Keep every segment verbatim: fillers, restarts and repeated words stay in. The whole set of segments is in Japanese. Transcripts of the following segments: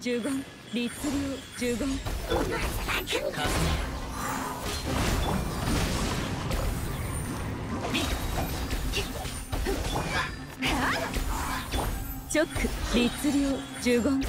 十言、律令、十言。チョック、律令、十言。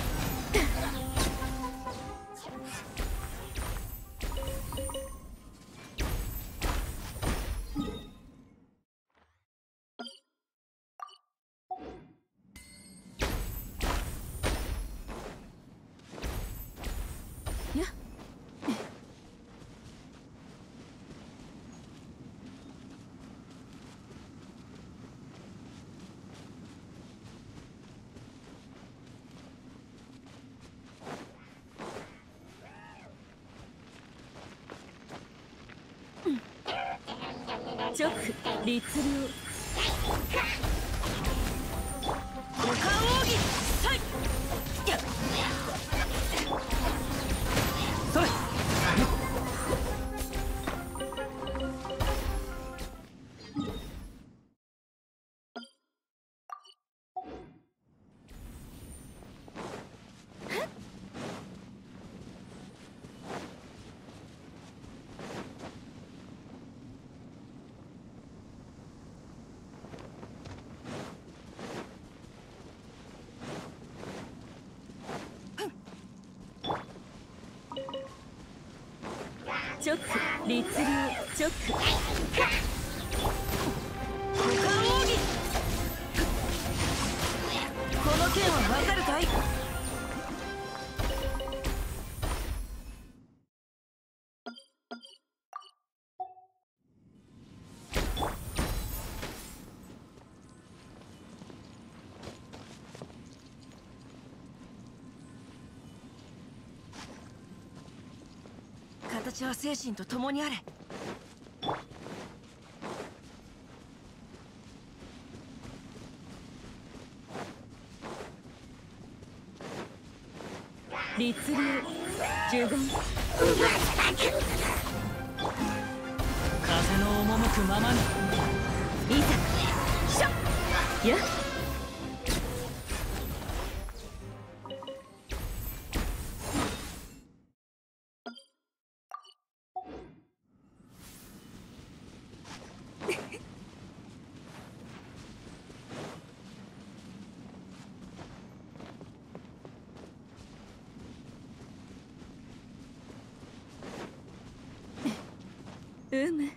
直立流五冠奥義サイそれチョック、律令、チョック。五冠奥義。この剣はわかるかい？私は精神と共にあれ。律令十言。風の赴くままに。いざ。しょ。や。うむ。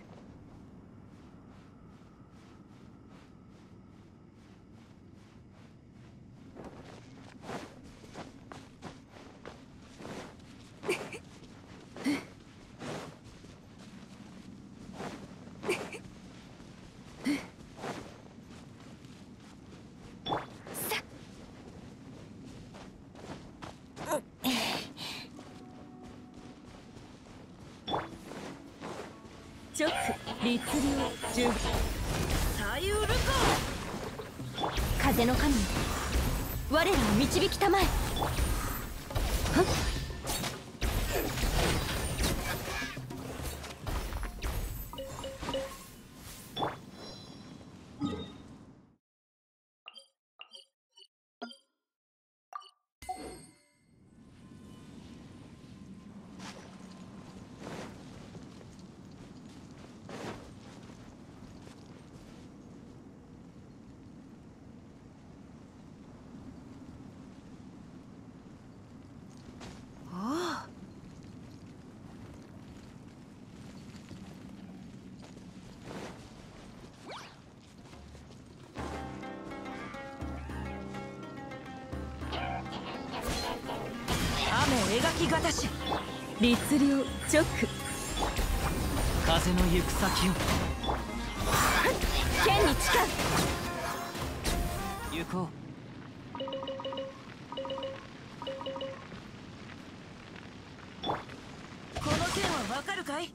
直立流中左右ルコ風の神我らを導きたまえ。描きがたし律令チョック風の行く先を剣に誓う行こう。この剣はわかるかい？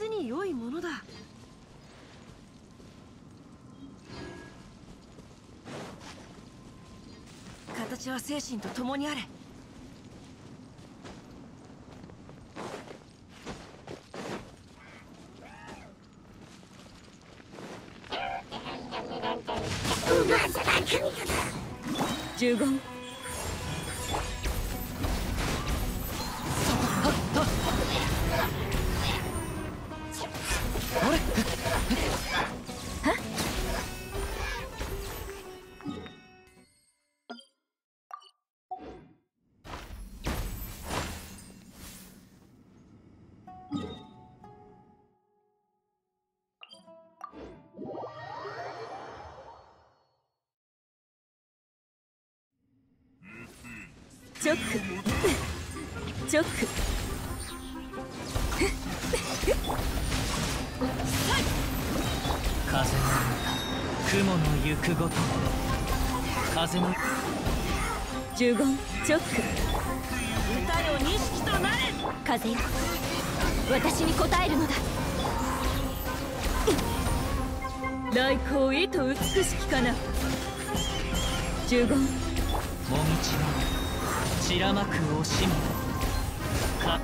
実に良いものだ。形は精神と共にあれ。十分。チョックチョック風の雲の行くごと風の十言チョック歌よ錦となれ。風よ私に答えるのだ。来光意と美しきかな。十言もみちの散らまく惜しみか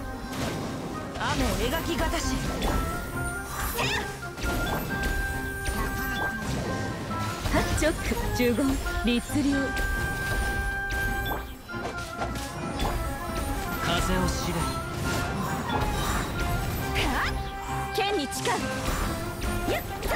雨を描きがたしハッチョック十言律令風を知れ剣に誓うやった。